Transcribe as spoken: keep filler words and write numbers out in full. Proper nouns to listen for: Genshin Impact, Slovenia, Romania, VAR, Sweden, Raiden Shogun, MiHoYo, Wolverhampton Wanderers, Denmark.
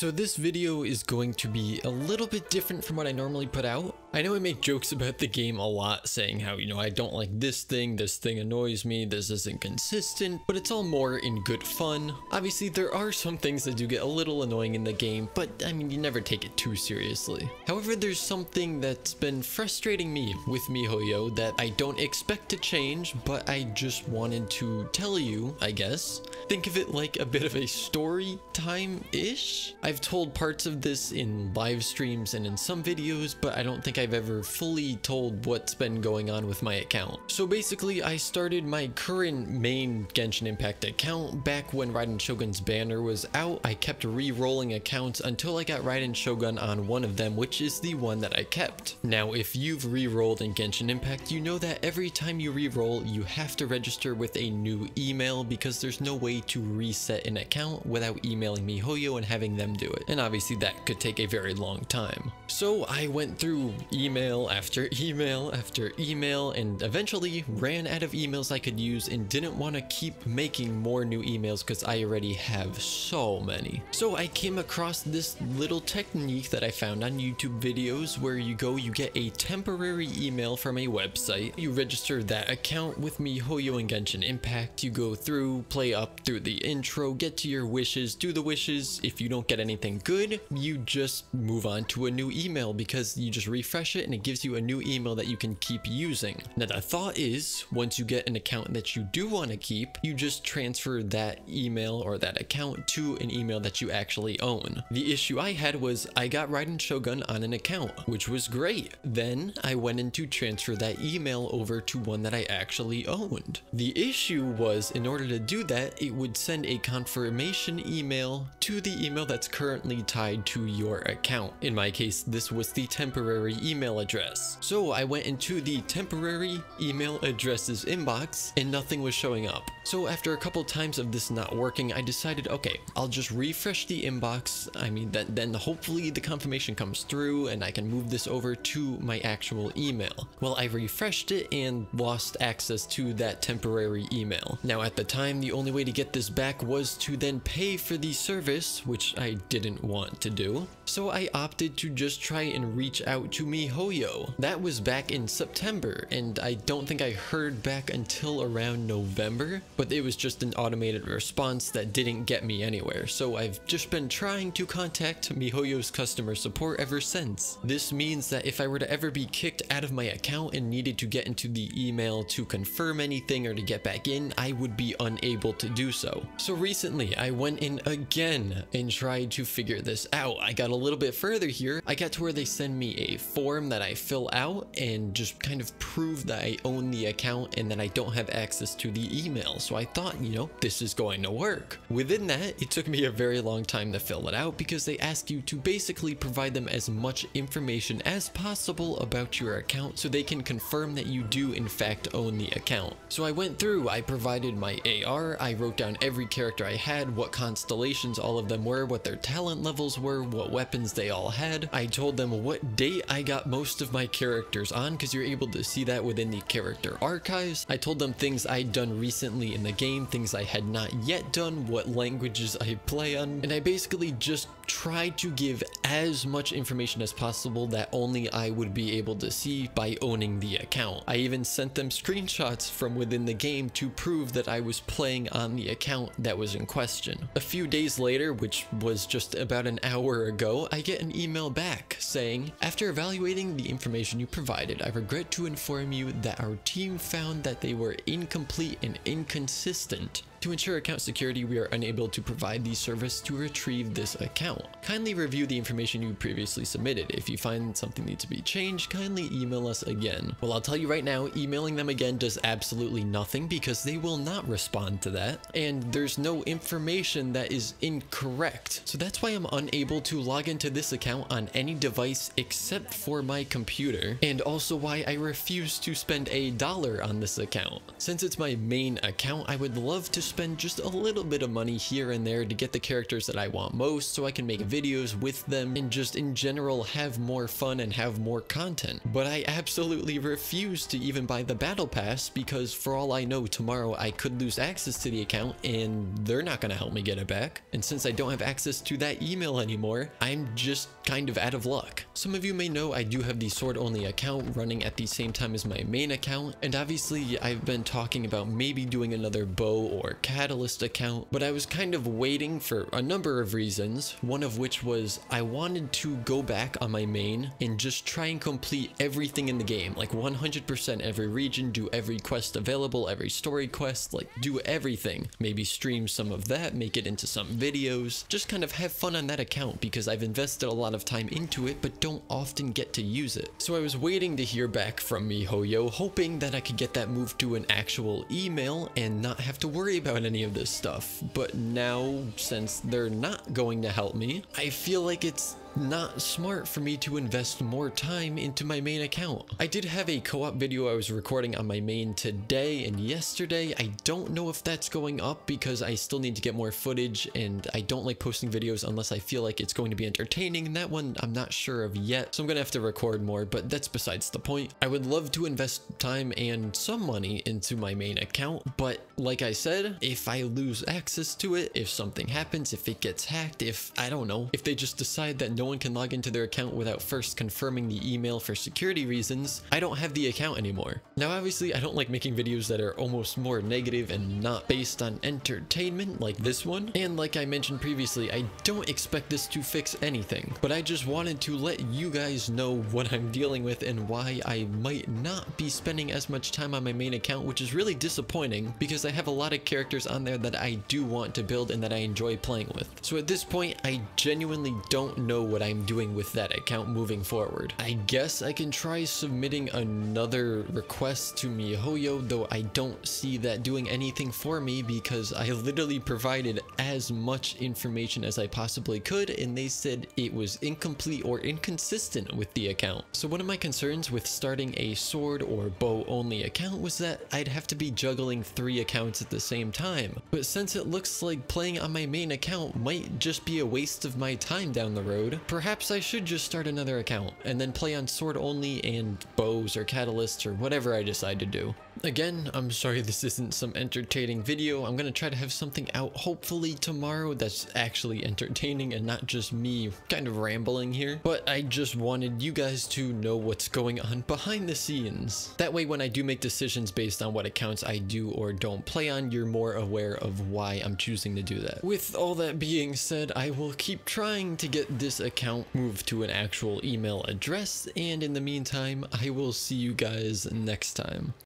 So this video is going to be a little bit different from what I normally put out. I know I make jokes about the game a lot, saying how, you know, I don't like this thing, this thing annoys me, this isn't consistent, but it's all more in good fun. Obviously, there are some things that do get a little annoying in the game, but I mean, you never take it too seriously. However, there's something that's been frustrating me with MiHoYo that I don't expect to change, but I just wanted to tell you, I guess. Think of it like a bit of a story time-ish? I've told parts of this in live streams and in some videos, but I don't think I've ever fully told what's been going on with my account. So basically, I started my current main Genshin Impact account back when Raiden Shogun's banner was out. I kept re-rolling accounts until I got Raiden Shogun on one of them, which is the one that I kept. Now, if you've re-rolled in Genshin Impact, you know that every time you re-roll, you have to register with a new email because there's no way to reset an account without emailing MiHoYo and having them do it, and obviously that could take a very long time. So I went through email after email after email and eventually ran out of emails I could use and didn't want to keep making more new emails because I already have so many. So I came across this little technique that I found on YouTube videos where you go, you get a temporary email from a website, you register that account with MiHoYo and Genshin Impact, you go through, play up through the intro, get to your wishes, do the wishes. If you don't get anything good, you just move on to a new email because you just refresh it and it gives you a new email that you can keep using. Now the thought is, once you get an account that you do want to keep, you just transfer that email or that account to an email that you actually own. The issue I had was I got Raiden Shogun on an account, which was great. Then I went in to transfer that email over to one that I actually owned. The issue was, in order to do that, it would send a confirmation email to the email that's currently tied to your account. In my case, this was the temporary email address. So I went into the temporary email addresses inbox and nothing was showing up. So after a couple times of this not working, I decided, okay, I'll just refresh the inbox. I mean, then, then hopefully the confirmation comes through and I can move this over to my actual email. Well, I refreshed it and lost access to that temporary email. Now at the time, the only way to get this back was to then pay for the service, which I didn't want to do, so I opted to just try and reach out to MiHoYo. That was back in September, and I don't think I heard back until around November, but it was just an automated response that didn't get me anywhere, so I've just been trying to contact MiHoYo's customer support ever since. This means that if I were to ever be kicked out of my account and needed to get into the email to confirm anything or to get back in, I would be unable to do so. So recently, I went in again and tried to figure this out. I got a little bit further here. I got to where they send me a form that I fill out and just kind of prove that I own the account and that I don't have access to the email. So I thought, you know, this is going to work. Within that, it took me a very long time to fill it out because they ask you to basically provide them as much information as possible about your account so they can confirm that you do in fact own the account. So I went through, I provided my A R, I wrote down every character I had, what constellations all of them were, what their talent levels were, what weapons they all had. I told them what date I got most of my characters on, because you're able to see that within the character archives. I told them things I'd done recently in the game, things I had not yet done, what languages I play on, and I basically just tried to give as much information as possible that only I would be able to see by owning the account. I even sent them screenshots from within the game to prove that I was playing on the account that was in question. A few days later, which was just about an hour ago, I get an email back saying, "After evaluating the information you provided, I regret to inform you that our team found that they were incomplete and inconsistent. To ensure account security, we are unable to provide the service to retrieve this account. Kindly review the information you previously submitted. If you find something needs to be changed, kindly email us again." Well, I'll tell you right now, emailing them again does absolutely nothing because they will not respond to that. And there's no information that is incorrect. So that's why I'm unable to log into this account on any device except for my computer, and also why I refuse to spend a dollar on this account. Since it's my main account, I would love to spend just a little bit of money here and there to get the characters that I want most so I can make videos with them and just in general have more fun and have more content. But I absolutely refuse to even buy the battle pass because for all I know tomorrow I could lose access to the account and they're not going to help me get it back. And since I don't have access to that email anymore, I'm just kind of out of luck. Some of you may know I do have the sword only account running at the same time as my main account, and obviously I've been talking about maybe doing another bow or catalyst account, but I was kind of waiting for a number of reasons, one of which was I wanted to go back on my main and just try and complete everything in the game, like one hundred percent every region, do every quest available, every story quest, like do everything, maybe stream some of that, make it into some videos, just kind of have fun on that account because I've invested a lot of time into it but don't often get to use it. So I was waiting to hear back from MiHoYo, hoping that I could get that moved to an actual email and not have to worry about any of this stuff. But now, since they're not going to help me, I feel like it's not smart for me to invest more time into my main account. I did have a co-op video I was recording on my main today and yesterday. I don't know if that's going up because I still need to get more footage and I don't like posting videos unless I feel like it's going to be entertaining, and that one I'm not sure of yet, so I'm gonna have to record more, but that's besides the point. I would love to invest time and some money into my main account, but like I said, if I lose access to it, if something happens, if it gets hacked, if I don't know, if they just decide that no No one can log into their account without first confirming the email for security reasons, I don't have the account anymore. Now obviously I don't like making videos that are almost more negative and not based on entertainment like this one, and like I mentioned previously, I don't expect this to fix anything, but I just wanted to let you guys know what I'm dealing with and why I might not be spending as much time on my main account, which is really disappointing because I have a lot of characters on there that I do want to build and that I enjoy playing with. So at this point I genuinely don't know what I'm doing with that account moving forward. I guess I can try submitting another request to MiHoYo, though I don't see that doing anything for me because I literally provided as much information as I possibly could and they said it was incomplete or inconsistent with the account. So one of my concerns with starting a sword or bow only account was that I'd have to be juggling three accounts at the same time. But since it looks like playing on my main account might just be a waste of my time down the road, perhaps I should just start another account and then play on sword only and bows or catalysts or whatever I decide to do. Again, I'm sorry this isn't some entertaining video. I'm gonna try to have something out hopefully tomorrow that's actually entertaining and not just me kind of rambling here. But I just wanted you guys to know what's going on behind the scenes. That way when I do make decisions based on what accounts I do or don't play on, you're more aware of why I'm choosing to do that. With all that being said, I will keep trying to get this account moved to an actual email address, and in the meantime, I will see you guys next time.